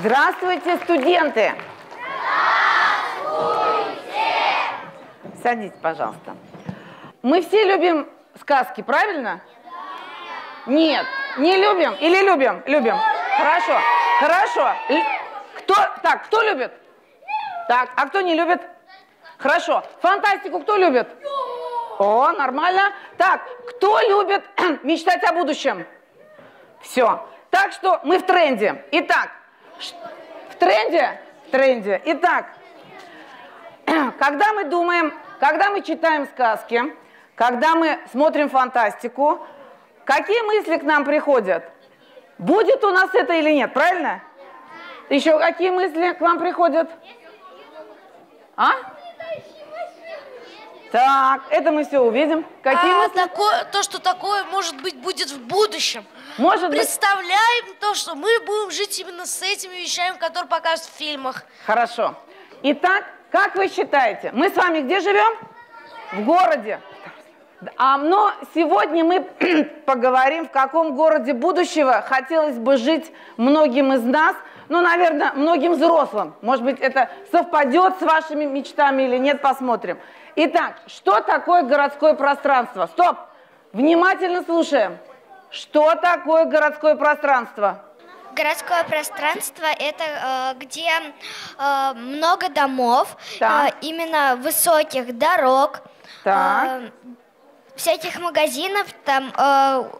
Здравствуйте, студенты! Здравствуйте! Садитесь, пожалуйста. Мы все любим сказки, правильно? Да. Нет. Не любим? Или любим? Любим. Хорошо. Хорошо. Кто? Так, кто любит? Так, а кто не любит? Хорошо. Фантастику кто любит? О, нормально. Так, кто любит мечтать о будущем? Все. Так что мы в тренде. Итак, в тренде? В тренде. Итак, когда мы думаем, когда мы читаем сказки, когда мы смотрим фантастику, какие мысли к нам приходят? Будет у нас это или нет, правильно? Еще какие мысли к вам приходят? А? Так, это мы все увидим. Какие мысли? Такое, то, что такое, может быть, будет в будущем. Может представляем быть... то, что мы будем жить именно с этими вещами, которые покажут в фильмах. Хорошо. Итак, как вы считаете, мы с вами где живем? В городе. Но сегодня мы поговорим, в каком городе будущего хотелось бы жить многим из нас, ну, наверное, многим взрослым. Может быть, это совпадет с вашими мечтами или нет, посмотрим. Итак, что такое городское пространство? Стоп! Внимательно слушаем. Что такое городское пространство? Городское пространство – это где много домов, именно высоких дорог, всяких магазинов, там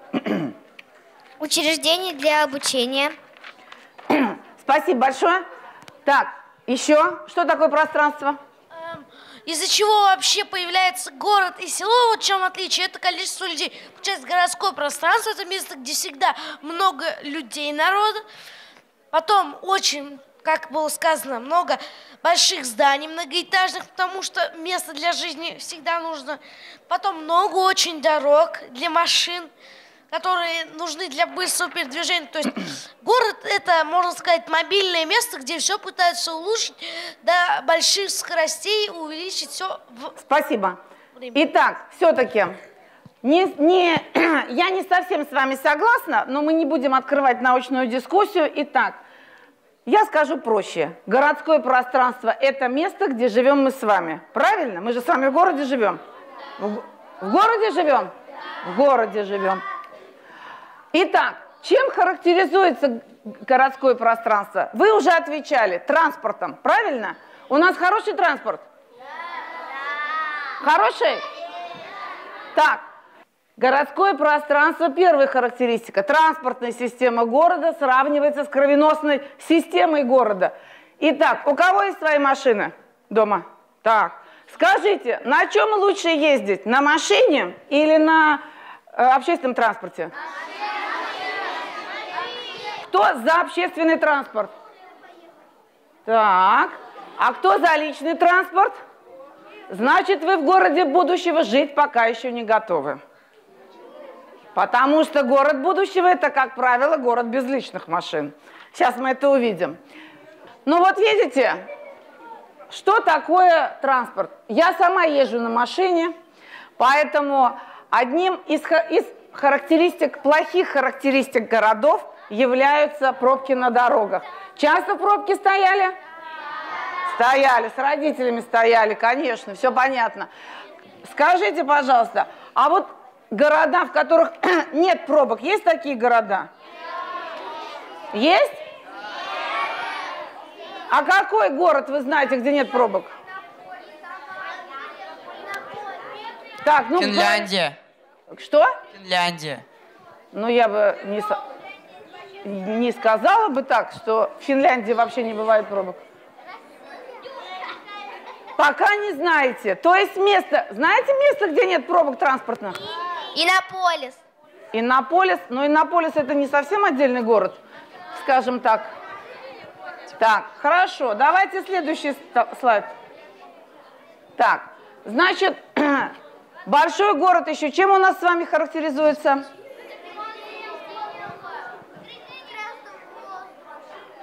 учреждений для обучения. Спасибо большое. Так, еще что такое пространство? Из-за чего вообще появляется город и село, вот в чем отличие, это количество людей. Получается, городское пространство – это место, где всегда много людей, народа. Потом очень, как было сказано, много больших зданий, многоэтажных, потому что место для жизни всегда нужно. Потом много очень дорог для машин, которые нужны для быстрого передвижения. То есть город – это, можно сказать, мобильное место, где все пытаются улучшить до больших скоростей, увеличить все. Спасибо. Время. Итак, все-таки, я не совсем с вами согласна, но мы не будем открывать научную дискуссию. Итак, я скажу проще. Городское пространство – это место, где живем мы с вами. Правильно? Мы же с вами в городе живем. В городе живем? В городе живем. Итак, чем характеризуется городское пространство? Вы уже отвечали. Транспортом, правильно? У нас хороший транспорт? Да. Хороший? Так, городское пространство, первая характеристика. Транспортная система города сравнивается с кровеносной системой города. Итак, у кого есть свои машины дома? Так, скажите, на чем лучше ездить? На машине или на общественном транспорте? Кто за общественный транспорт? Так. А кто за личный транспорт? Значит, вы в городе будущего жить пока еще не готовы. Потому что город будущего – это, как правило, город без личных машин. Сейчас мы это увидим. Ну вот видите, что такое транспорт? Я сама езжу на машине, поэтому одним из характеристик, плохих характеристик городов являются пробки на дорогах. Часто пробки стояли? Стояли, с родителями стояли, конечно, все понятно. Скажите, пожалуйста, а вот города, в которых нет пробок, есть такие города? Есть? А какой город вы знаете, где нет пробок? Так, ну, Финляндия. Что? Финляндия. Ну, я бы не сказала бы так, что в Финляндии вообще не бывает пробок. Пока не знаете. То есть место, знаете место, где нет пробок транспортных? Иннополис. Иннополис, но Иннополис это не совсем отдельный город, скажем так. Так, хорошо, давайте следующий слайд. Так, значит, большой город еще чем у нас с вами характеризуется?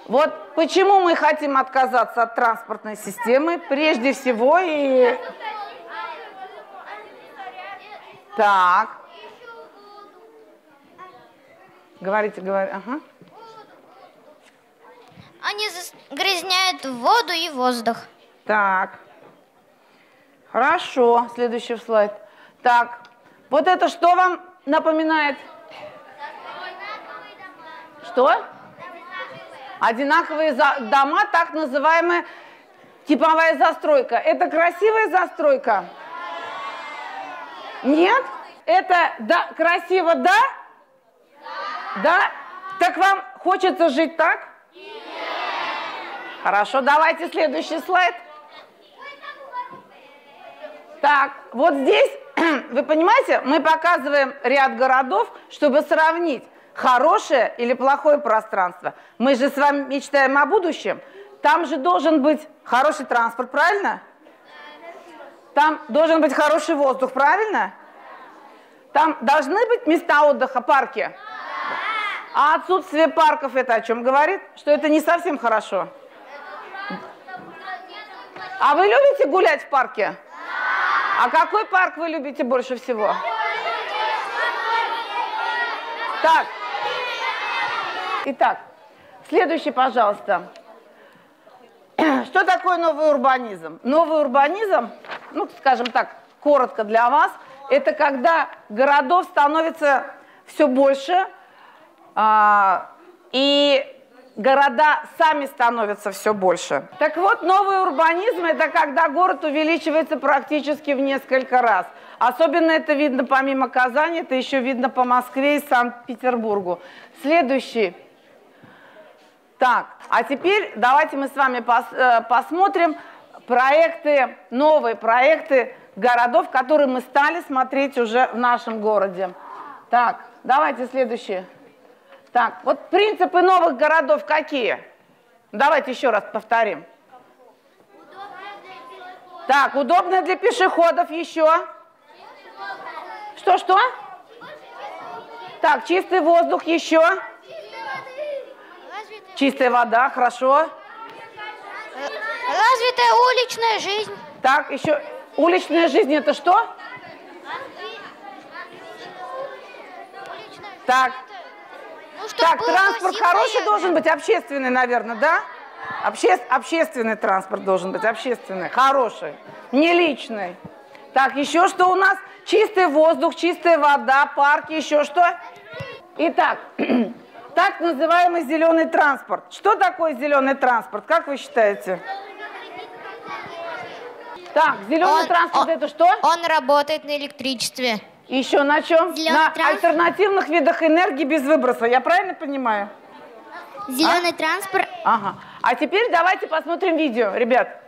Вот почему мы хотим отказаться от транспортной системы, прежде всего и... Так. Говорите, говорите. Ага. Они загрязняют воду и воздух. Так. Хорошо. Следующий слайд. Так. Вот это что вам напоминает? Что? Одинаковые дома, так называемая типовая застройка. Это красивая застройка? Нет? Это да, красиво, да? Да? Да? Так вам хочется жить так? Нет. Хорошо, давайте следующий слайд. Так, вот здесь, вы понимаете, мы показываем ряд городов, чтобы сравнить, хорошее или плохое пространство. Мы же с вами мечтаем о будущем. Там же должен быть хороший транспорт, правильно? Там должен быть хороший воздух, правильно? Там должны быть места отдыха, парки. А отсутствие парков это о чем говорит? Что это не совсем хорошо. А вы любите гулять в парке? А какой парк вы любите больше всего? Так. Итак, следующий, пожалуйста. Что такое новый урбанизм? Новый урбанизм, ну, скажем так, коротко для вас, это когда городов становится все больше, и города сами становятся все больше. Так вот, новый урбанизм – это когда город увеличивается практически в несколько раз. Особенно это видно помимо Казани, это еще видно по Москве и Санкт-Петербургу. Следующий. Так, а теперь давайте мы с вами посмотрим проекты, новые проекты городов, которые мы стали смотреть уже в нашем городе. Так, давайте следующие. Так, вот принципы новых городов какие? Давайте еще раз повторим. Так, удобно для пешеходов еще. Что-что? Так, чистый воздух еще. Чистая вода, хорошо. Развитая уличная жизнь. Так, еще. Уличная жизнь это что? Так. Так, транспорт хороший должен быть, общественный, наверное, да? Общественный транспорт должен быть, общественный, хороший, не личный. Так, еще что у нас? Чистый воздух, чистая вода, парки, еще что? Итак, так называемый зеленый транспорт. Что такое зеленый транспорт, как вы считаете? Так, зеленый транспорт это что? Он работает на электричестве. Еще на чем? На альтернативных видах энергии без выброса. Я правильно понимаю? Зеленый транспорт. Ага. А теперь давайте посмотрим видео, ребят.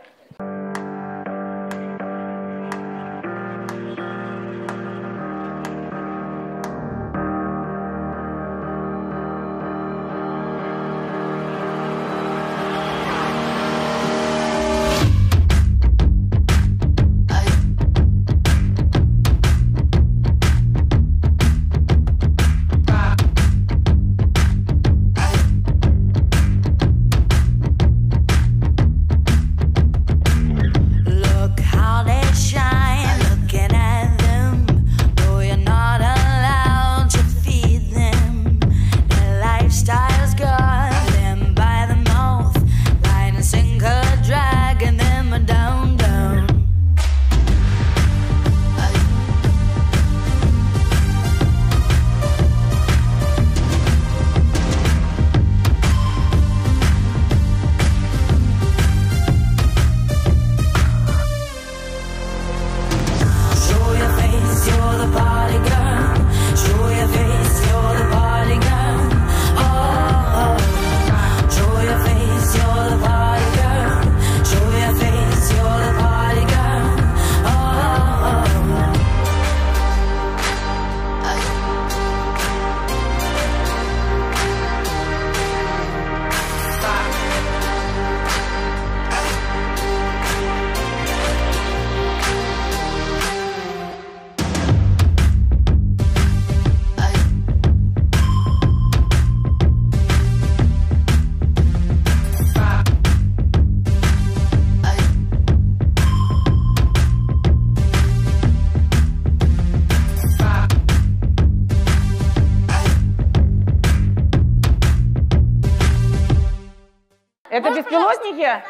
Это беспилотники?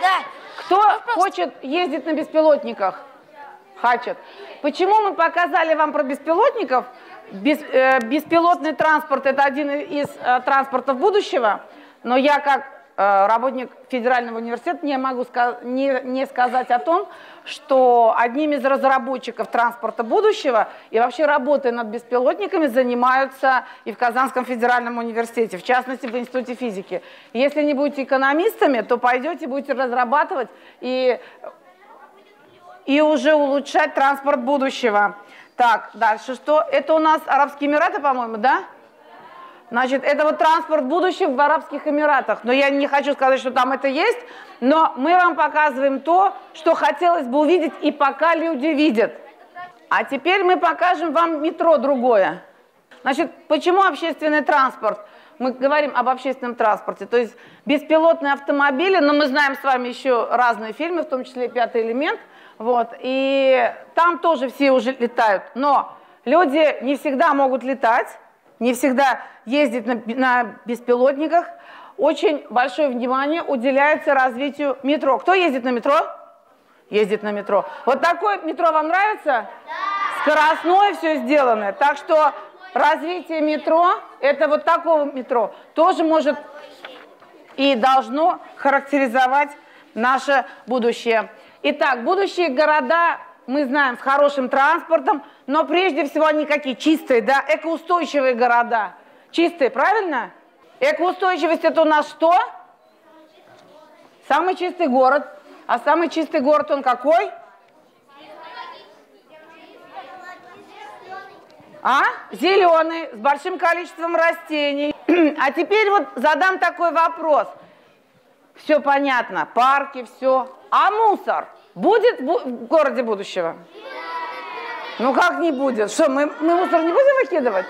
Да. Кто хочет ездить на беспилотниках? Хачет. Почему мы показали вам про беспилотников? Беспилотный транспорт – это один из транспортов будущего, но я как работник федерального университета не могу не сказать о том, что одним из разработчиков транспорта будущего и вообще работы над беспилотниками занимаются и в Казанском федеральном университете, в частности в Институте физики. Если не будете экономистами, то пойдете, будете разрабатывать и уже улучшать транспорт будущего. Так, дальше что? Это у нас Арабские Эмираты, по-моему, да? Значит, это вот транспорт будущего в Арабских Эмиратах. Но я не хочу сказать, что там это есть, но мы вам показываем то, что хотелось бы увидеть, и пока люди видят. А теперь мы покажем вам метро другое. Значит, почему общественный транспорт? Мы говорим об общественном транспорте, то есть беспилотные автомобили, но мы знаем с вами еще разные фильмы, в том числе «Пятый элемент», вот, и там тоже все уже летают, но люди не всегда могут летать, не всегда ездить на беспилотниках. Очень большое внимание уделяется развитию метро. Кто ездит на метро? Ездит на метро. Вот такое метро вам нравится? Да. Скоростное все сделано. Так что развитие метро, это вот такого метро, тоже может и должно характеризовать наше будущее. Итак, будущие города, мы знаем, с хорошим транспортом, но прежде всего они какие? Чистые, да? Экоустойчивые города. Чистые, правильно? Экоустойчивость – это у нас что? Самый чистый город. А самый чистый город он какой? А? Зеленый, с большим количеством растений. А теперь вот задам такой вопрос. Все понятно, парки, все. А мусор будет в городе будущего? Ну как не будет? Что, мы мусор не будем выкидывать?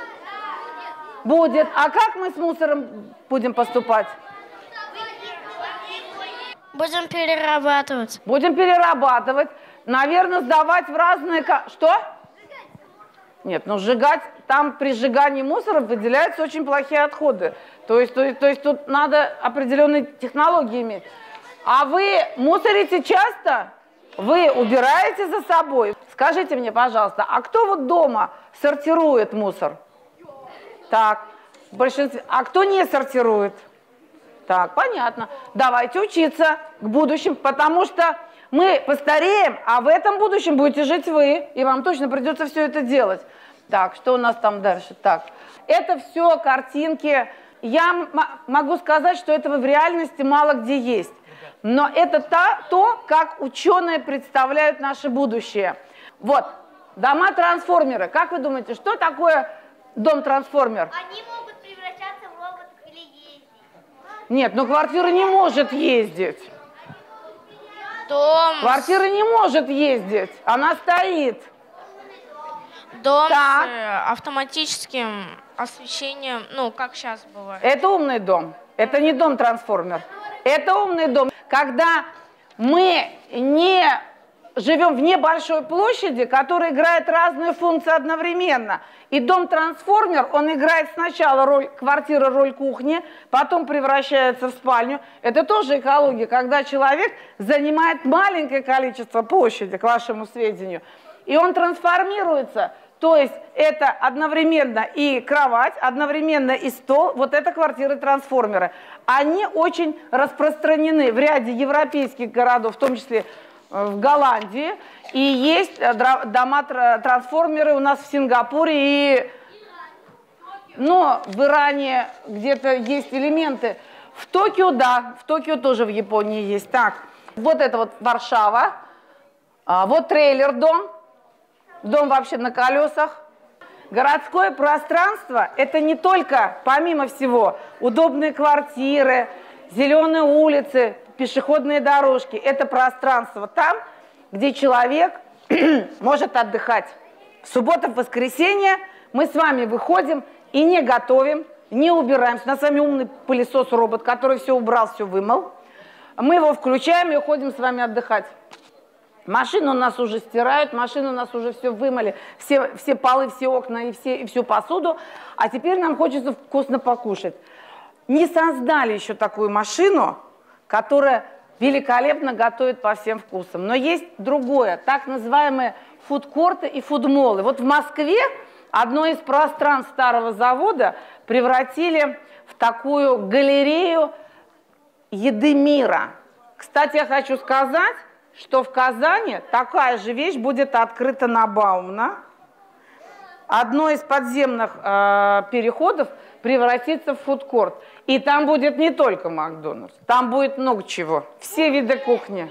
Будет. А как мы с мусором будем поступать? Будем перерабатывать. Будем перерабатывать. Наверное, сдавать в разные... Что? Нет, ну сжигать, там при сжигании мусора выделяются очень плохие отходы. То есть тут надо определенные технологии иметь. А вы мусорите часто? Вы убираете за собой? Скажите мне, пожалуйста, а кто вот дома сортирует мусор? Так, в большинстве. А кто не сортирует? Так, понятно. Давайте учиться к будущим, потому что мы постареем, а в этом будущем будете жить вы, и вам точно придется все это делать. Так, что у нас там дальше? Так, это все картинки. Я могу сказать, что этого в реальности мало где есть. Но это то, как ученые представляют наше будущее. Вот, дома-трансформеры. Как вы думаете, что такое дом-трансформер? Они могут превращаться в роботов или ездить. Нет, но квартира не может ездить. Дом. Квартира не может ездить, она стоит. Дом с автоматическим освещением, ну, как сейчас бывает. Это умный дом, это не дом-трансформер, это умный дом. Когда мы не живем в небольшой площади, которая играет разные функции одновременно. И дом-трансформер, он играет сначала роль квартиры, роль кухни, потом превращается в спальню. Это тоже экология, когда человек занимает маленькое количество площади, к вашему сведению, и он трансформируется. То есть это одновременно и кровать, одновременно и стол, вот это квартиры-трансформеры. Они очень распространены в ряде европейских городов, в том числе в Голландии, и есть дома-трансформеры у нас в Сингапуре и, ну, в Иране где-то есть элементы. В Токио, да, в Токио тоже в Японии есть. Так, вот это вот Варшава, вот трейлер-дом, дом вообще на колесах. Городское пространство – это не только, помимо всего, удобные квартиры, зеленые улицы, пешеходные дорожки. Это пространство там, где человек может отдыхать. В субботу, в воскресенье мы с вами выходим и не готовим, не убираемся. У нас с вами умный пылесос-робот, который все убрал, все вымыл. Мы его включаем и уходим с вами отдыхать. Машину у нас уже стирают, машину у нас уже все вымыли, все полы, все окна и всю посуду. А теперь нам хочется вкусно покушать. Не создали еще такую машину, которая великолепно готовит по всем вкусам. Но есть другое, так называемые фудкорты и фудмолы. Вот в Москве одно из пространств старого завода превратили в такую галерею еды мира. Кстати, я хочу сказать, что в Казани такая же вещь будет открыта на Баумана. Одно из подземных переходов превратится в фудкорт. И там будет не только Макдональдс, там будет много чего. Все виды кухни.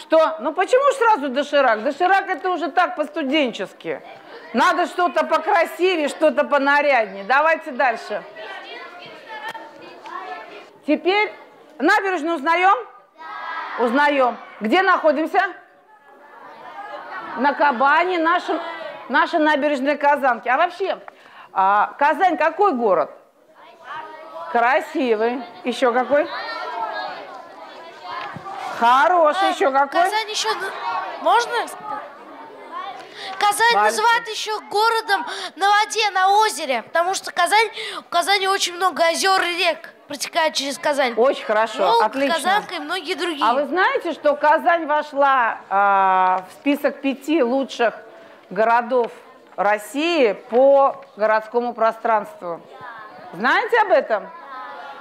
Что? Ну почему же сразу доширак? Доширак это уже так по-студенчески. Надо что-то покрасивее, что-то понаряднее. Давайте дальше. Теперь набережную узнаем? Да. Узнаем. Где находимся? На Кабани, наша набережная Казанки. А вообще, Казань какой город? Красивый. Еще какой? Хороший. Еще какой? Казань еще... Можно? Казань называют еще городом на воде, на озере. Потому что в Казани очень много озер и рек протекает через Казань. Очень хорошо. Волга, отлично. Казанка и многие другие. А вы знаете, что Казань вошла в список 5 лучших городов России по городскому пространству? Знаете об этом?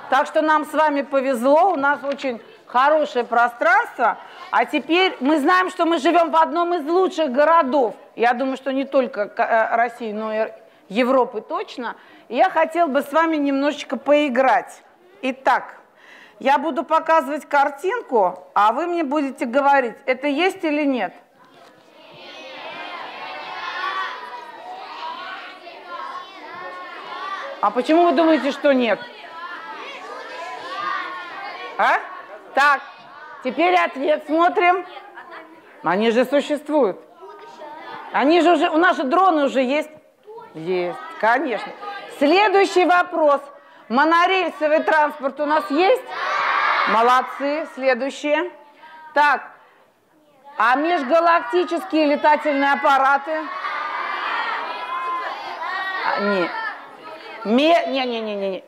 Так что нам с вами повезло, у нас очень хорошее пространство. А теперь мы знаем, что мы живем в одном из лучших городов. Я думаю, что не только России, но и Европы точно. И я хотела бы с вами немножечко поиграть. Итак, я буду показывать картинку, а вы мне будете говорить, это есть или нет. А почему вы думаете, что нет? А? Так, теперь ответ смотрим. Они же существуют. Они же уже, у нас же дроны уже есть. Есть, конечно. Следующий вопрос. Монорельсовый транспорт у нас есть? Молодцы, следующие. Так, а межгалактические летательные аппараты? Нет.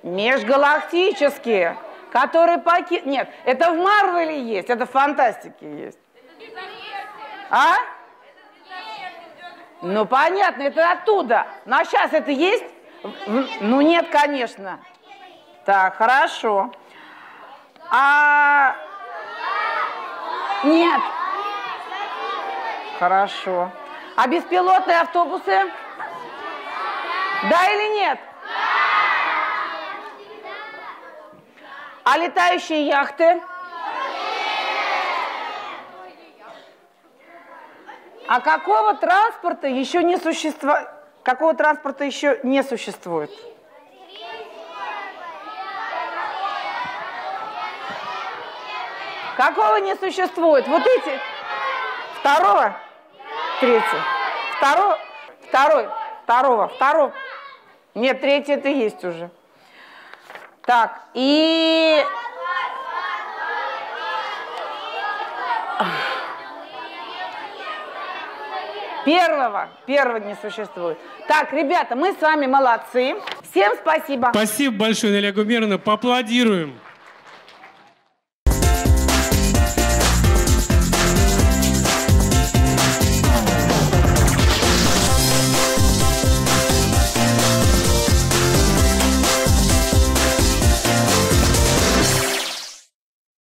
Межгалактические, которые пакет... Нет, это в Марвеле есть, это в фантастике есть. А? Ну, понятно, это оттуда. Ну, а сейчас это есть? Ну, нет, конечно. Так, хорошо. А... Нет. Хорошо. А беспилотные автобусы? Да или нет? А летающие яхты? А какого транспорта еще не существует? Какого не существует? Вот эти? Второго? Третьего? Второго? Нет, третий это есть уже. Так, и... Первого не существует. Так, ребята, мы с вами молодцы. Всем спасибо. Спасибо большое, Наиля Багаутдиновна. Поаплодируем.